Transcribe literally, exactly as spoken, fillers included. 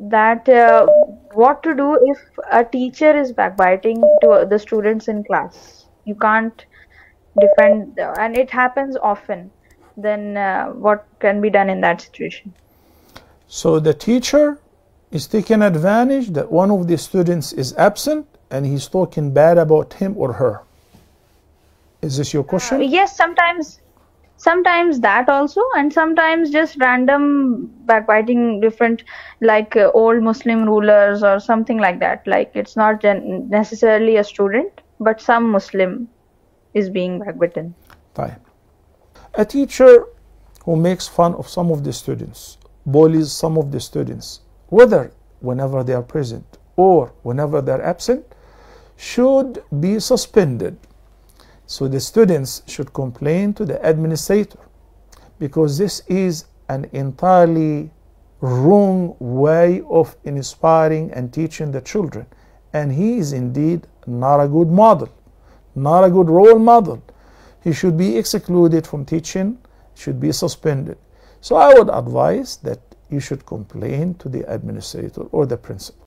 that uh, what to do if a teacher is backbiting to the students in class. You can't defend, and it happens often. Then uh, what can be done in that situation? So the teacher is taking advantage that one of the students is absent and he's talking bad about him or her. Is this your question? Uh, yes, sometimes sometimes that also, and sometimes just random backbiting, different, like uh, old Muslim rulers or something like that. Like it's not necessarily a student, but some Muslim is being backbitten. Fine. A teacher who makes fun of some of the students, bullies some of the students, whether whenever they are present or whenever they are absent, should be suspended. So the students should complain to the administrator, because this is an entirely wrong way of inspiring and teaching the children. And he is indeed not a good model, not a good role model. He should be excluded from teaching, should be suspended. So I would advise that you should complain to the administrator or the principal.